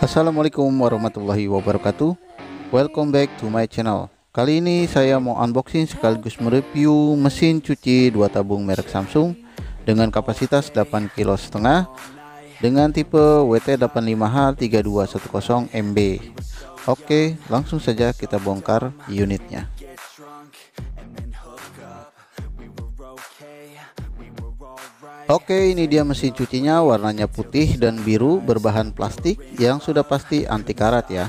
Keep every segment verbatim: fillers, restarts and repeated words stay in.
Assalamualaikum warahmatullahi wabarakatuh. Welcome back to my channel. Kali ini saya mau unboxing sekaligus mereview mesin cuci dua tabung merek Samsung dengan kapasitas delapan koma lima kilogram dengan tipe W T delapan lima H tiga dua satu nol M B. Oke, langsung saja kita bongkar unitnya. Oke, ini dia mesin cucinya, warnanya putih dan biru berbahan plastik yang sudah pasti anti karat ya.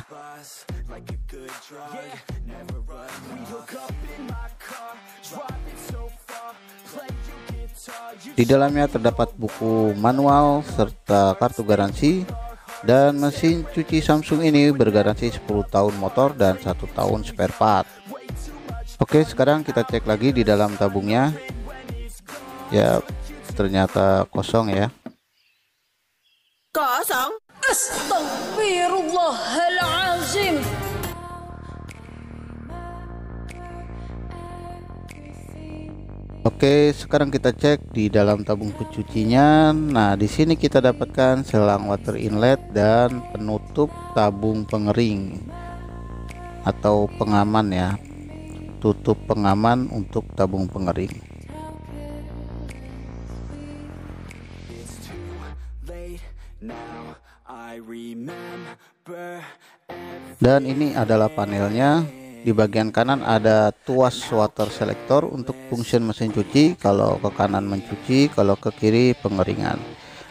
Di dalamnya terdapat buku manual serta kartu garansi, dan mesin cuci Samsung ini bergaransi sepuluh tahun motor dan satu tahun spare part. Oke, sekarang kita cek lagi di dalam tabungnya ya. Ternyata kosong ya. Kosong. Astagfirullahalazim. Oke, sekarang kita cek di dalam tabung pencucinya. Nah, di sini kita dapatkan selang water inlet dan penutup tabung pengering atau pengaman ya. Tutup pengaman untuk tabung pengering. Dan ini adalah panelnya. Di bagian kanan ada tuas water selector untuk fungsi mesin cuci. Kalau ke kanan mencuci, kalau ke kiri pengeringan.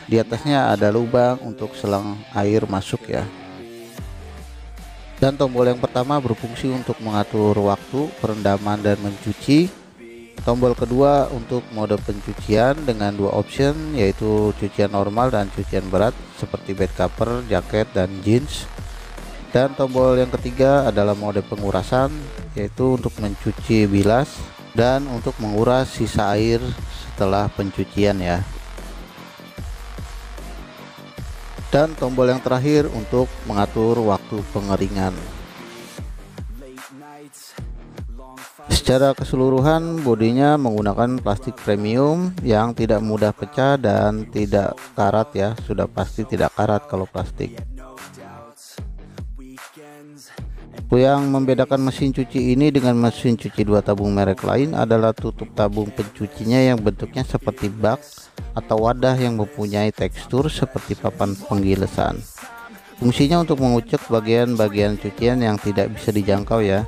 Di atasnya ada lubang untuk selang air masuk ya. Dan tombol yang pertama berfungsi untuk mengatur waktu perendaman dan mencuci. Tombol kedua untuk mode pencucian dengan dua option, yaitu cucian normal dan cucian berat seperti bed cover, jaket, dan jeans. Dan tombol yang ketiga adalah mode pengurasan, yaitu untuk mencuci bilas dan untuk menguras sisa air setelah pencucian ya. Dan tombol yang terakhir untuk mengatur waktu pengeringan. Secara keseluruhan bodinya menggunakan plastik premium yang tidak mudah pecah dan tidak karat ya, sudah pasti tidak karat kalau plastik. Yang membedakan mesin cuci ini dengan mesin cuci dua tabung merek lain adalah tutup tabung pencucinya yang bentuknya seperti bak atau wadah yang mempunyai tekstur seperti papan penggilesan. Fungsinya untuk mengucek bagian-bagian cucian yang tidak bisa dijangkau ya.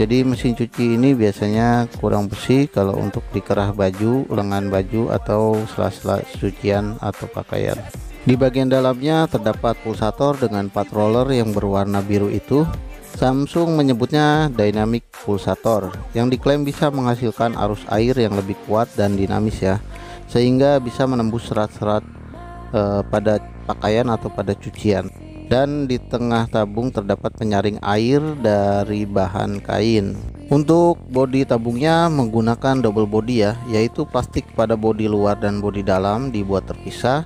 Jadi mesin cuci ini biasanya kurang bersih kalau untuk di kerah baju, lengan baju, atau sela-sela cucian atau pakaian. Di bagian dalamnya terdapat pulsator dengan empat roller yang berwarna biru itu. Samsung menyebutnya dynamic pulsator yang diklaim bisa menghasilkan arus air yang lebih kuat dan dinamis ya, sehingga bisa menembus serat-serat eh, pada pakaian atau pada cucian. Dan di tengah tabung terdapat penyaring air dari bahan kain. Untuk bodi tabungnya menggunakan double body ya, yaitu plastik pada bodi luar dan bodi dalam dibuat terpisah,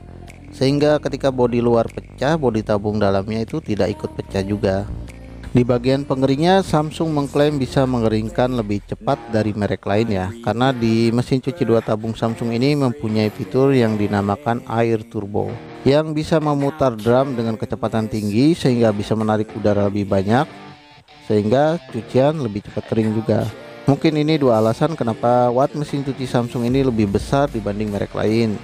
sehingga ketika bodi luar pecah, bodi tabung dalamnya itu tidak ikut pecah juga. Di bagian pengeringnya, Samsung mengklaim bisa mengeringkan lebih cepat dari merek lain ya, karena di mesin cuci dua tabung Samsung ini mempunyai fitur yang dinamakan air turbo, yang bisa memutar drum dengan kecepatan tinggi sehingga bisa menarik udara lebih banyak, sehingga cucian lebih cepat kering juga. Mungkin ini dua alasan kenapa watt mesin cuci Samsung ini lebih besar dibanding merek lain,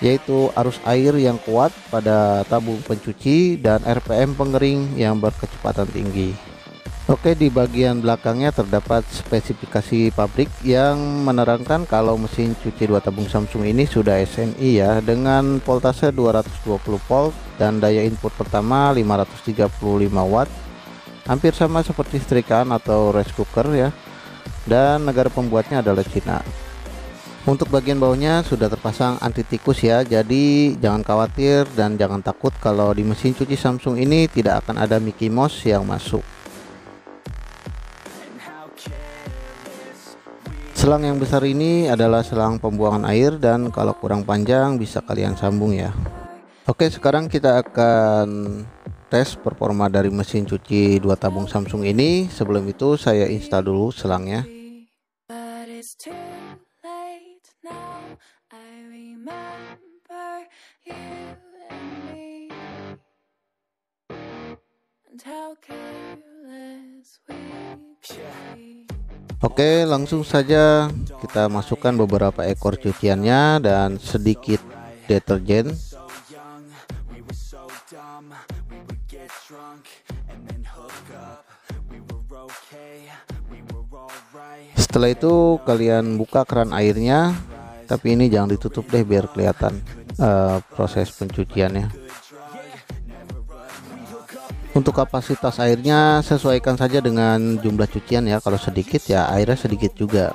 yaitu arus air yang kuat pada tabung pencuci dan R P M pengering yang berkecepatan tinggi. Oke, di bagian belakangnya terdapat spesifikasi pabrik yang menerangkan kalau mesin cuci dua tabung Samsung ini sudah S N I ya, dengan voltase dua ratus dua puluh volt dan daya input pertama lima ratus tiga puluh lima watt, hampir sama seperti setrikaan atau rice cooker ya, dan negara pembuatnya adalah Cina. Untuk bagian bawahnya sudah terpasang anti tikus ya, jadi jangan khawatir dan jangan takut kalau di mesin cuci Samsung ini tidak akan ada Mickey Mouse yang masuk. Selang yang besar ini adalah selang pembuangan air, dan kalau kurang panjang bisa kalian sambung ya. Oke, sekarang kita akan tes performa dari mesin cuci dua tabung Samsung ini. Sebelum itu saya install dulu selangnya. Oke, langsung saja kita masukkan beberapa ekor cuciannya dan sedikit deterjen. Setelah itu kalian buka keran airnya, tapi ini jangan ditutup deh biar kelihatan uh, proses pencuciannya. Untuk kapasitas airnya sesuaikan saja dengan jumlah cucian ya, kalau sedikit ya airnya sedikit juga.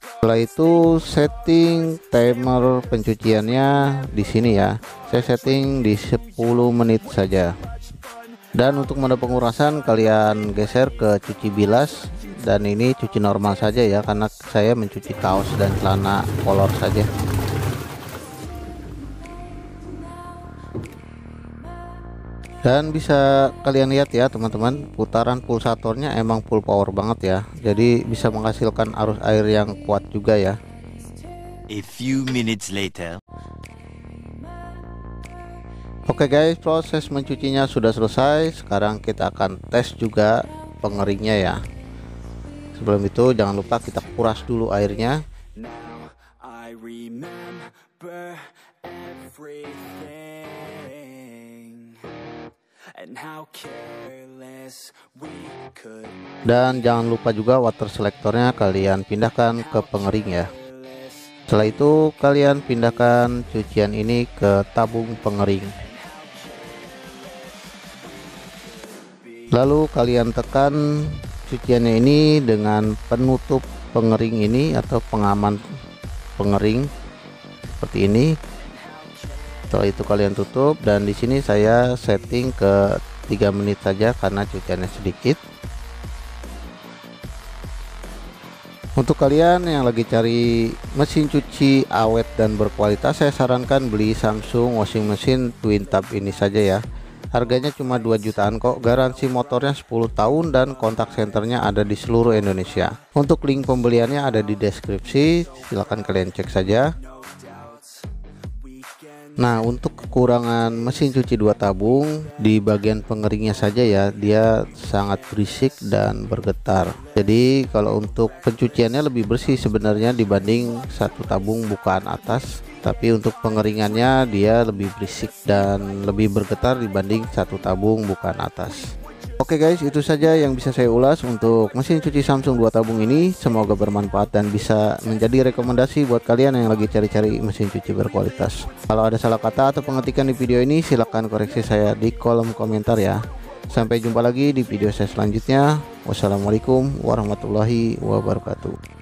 Setelah itu setting timer pencuciannya di sini ya, saya setting di sepuluh menit saja. Dan untuk mode pengurasan kalian geser ke cuci bilas, dan ini cuci normal saja ya karena saya mencuci kaos dan celana kolor saja. Dan bisa kalian lihat ya teman-teman, putaran pulsatornya emang full power banget ya, jadi bisa menghasilkan arus air yang kuat juga ya. A few minutes later. Oke guys, proses mencucinya sudah selesai. Sekarang kita akan tes juga pengeringnya ya. Sebelum itu jangan lupa kita kuras dulu airnya. Now I remember everything. Dan jangan lupa juga water selectornya kalian pindahkan ke pengering ya. Setelah itu kalian pindahkan cucian ini ke tabung pengering, lalu kalian tekan cuciannya ini dengan penutup pengering ini atau pengaman pengering seperti ini. Setelah itu kalian tutup, dan di sini saya setting ke tiga menit saja karena cuciannya sedikit. Untuk kalian yang lagi cari mesin cuci awet dan berkualitas, saya sarankan beli Samsung washing machine twin tub ini saja ya. Harganya cuma dua jutaan kok, garansi motornya sepuluh tahun dan kontak senternya ada di seluruh Indonesia. Untuk link pembeliannya ada di deskripsi, silahkan kalian cek saja. Nah, untuk kekurangan mesin cuci dua tabung di bagian pengeringnya saja ya, dia sangat berisik dan bergetar. Jadi kalau untuk pencuciannya lebih bersih sebenarnya dibanding satu tabung bukaan atas, tapi untuk pengeringannya dia lebih berisik dan lebih bergetar dibanding satu tabung bukaan atas. Oke guys, itu saja yang bisa saya ulas untuk mesin cuci Samsung dua tabung ini. Semoga bermanfaat dan bisa menjadi rekomendasi buat kalian yang lagi cari-cari mesin cuci berkualitas. Kalau ada salah kata atau pengetikan di video ini, silahkan koreksi saya di kolom komentar ya. Sampai jumpa lagi di video saya selanjutnya. Wassalamualaikum warahmatullahi wabarakatuh.